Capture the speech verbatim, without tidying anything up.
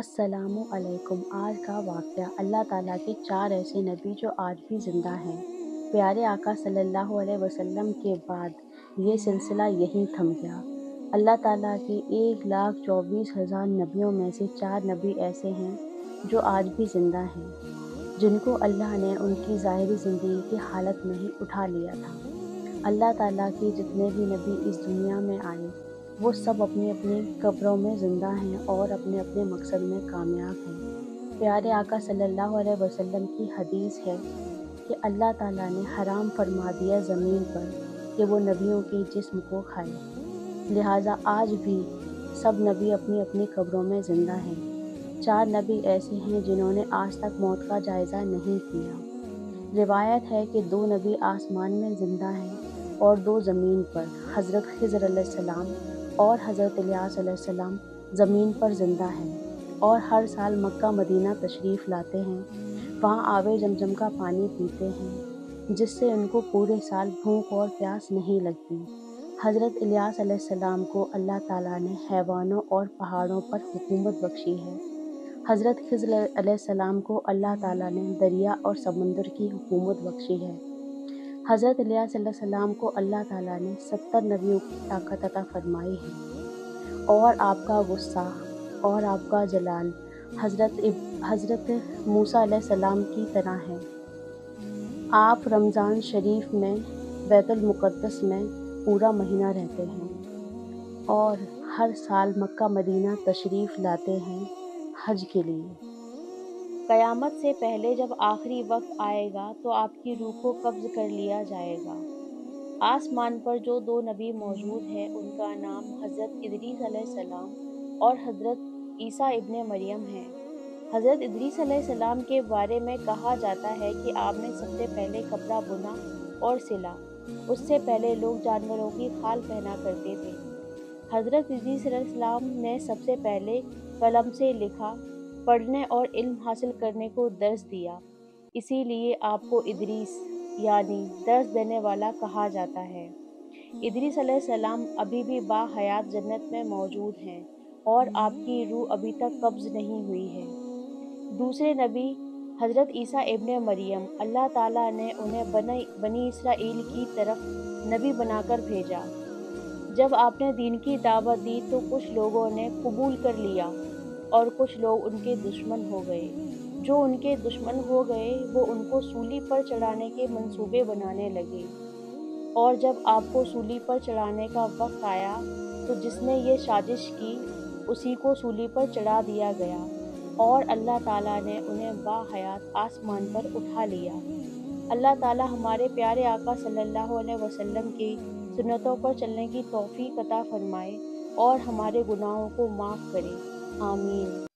अस्सलामुअलैकुम। आज का वाक़या अल्लाह ताला के चार ऐसे नबी जो आज भी ज़िंदा हैं। प्यारे आका सल्लल्लाहु अलैहि वसल्लम के बाद ये सिलसिला यहीं थम गया। अल्लाह ताला के एक लाख चौबीस हज़ार नबियों में से चार नबी ऐसे हैं जो आज भी ज़िंदा हैं, जिनको अल्लाह ने उनकी ज़ाहिरी ज़िंदगी की हालत में ही उठा लिया था। अल्लाह ताला के जितने भी नबी इस दुनिया में आए वो सब अपने अपने कब्रों में ज़िंदा हैं और अपने अपने मकसद में कामयाब हैं। प्यारे आका सल्लल्लाहु अलैहि वसल्लम की हदीस है कि अल्लाह ताला ने हराम फरमा दिया ज़मीन पर कि वो नबियों के जिस्म को खाए। लिहाजा आज भी सब नबी अपनी अपनी कब्रों में ज़िंदा हैं। चार नबी ऐसे हैं जिन्होंने आज तक मौत का जायज़ा नहीं किया। रिवायत है कि दो नबी आसमान में ज़िंदा हैं और दो ज़मीन पर। हज़रत खिज़्र अलैहिस्सलाम और हज़रत इलियास अलैहिस्सलाम ज़मीन पर ज़िंदा हैं और हर साल मक्का मदीना तशरीफ़ लाते हैं। वहाँ आबे जमजम का पानी पीते हैं जिससे उनको पूरे साल भूख और प्यास नहीं लगती। हज़रत इलियास अलैहिस्सलाम को अल्लाह ताला ने हैवानों और पहाड़ों पर हुकूमत बख्शी है। हज़रत खिज़्र अलैहिस्सलाम को अल्लाह ताला ने दरिया और समंदर की हुकूमत बख्शी है। हज़रत इलियास अलैहिस्सलाम को अल्लाह ताला ने सत्तर नबियों की ताकत अता फरमाई है। और आपका गुस्सा और आपका जलाल हज़रत हज़रत मूसा अलैहिस्सलाम की तरह है। आप रमज़ान शरीफ में बैतुल मुक़द्दस में पूरा महीना रहते हैं और हर साल मक्का मदीना तशरीफ़ लाते हैं हज के लिए। क़यामत से पहले जब आखिरी वक्त आएगा तो आपकी रूह को कब्ज़ कर लिया जाएगा। आसमान पर जो दो नबी मौजूद हैं उनका नाम हज़रत इदरीस अलैहिस्सलाम और हज़रत ईसा इब्ने मरियम है। हज़रत इदरीस अलैहिस्सलाम के बारे में कहा जाता है कि आपने सबसे पहले कपड़ा बुना और सिला। उससे पहले लोग जानवरों की खाल पहना करते थे। हज़रत इदरीस अलैहिस्सलाम ने सबसे पहले कलम से लिखा, पढ़ने और इल्म हासिल करने को दर्स दिया। इसीलिए आपको इदरीस यानी दर्स देने वाला कहा जाता है। इदरीस अलैहिस्सलाम अभी भी बाहयात जन्नत में मौजूद हैं और आपकी रूह अभी तक कब्ज़ नहीं हुई है। दूसरे नबी हज़रत ईसा इब्ने मरियम, अल्लाह ताला ने उन्हें बनी बनी इसराइल की तरफ नबी बनाकर भेजा। जब आपने दीन की दावत दी तो कुछ लोगों ने कबूल कर लिया और कुछ लोग उनके दुश्मन हो गए। जो उनके दुश्मन हो गए वो उनको सूली पर चढ़ाने के मंसूबे बनाने लगे। और जब आपको सूली पर चढ़ाने का वक्त आया तो जिसने ये साजिश की उसी को सूली पर चढ़ा दिया गया और अल्लाह ताला ने उन्हें बाहयात आसमान पर उठा लिया। अल्लाह ताला हमारे प्यारे आका सल्लल्लाहु अलैहि वसल्लम की सुन्नतों पर चलने की तौफीक अता फरमाए और हमारे गुनाहों को माफ़ करे। आमीन।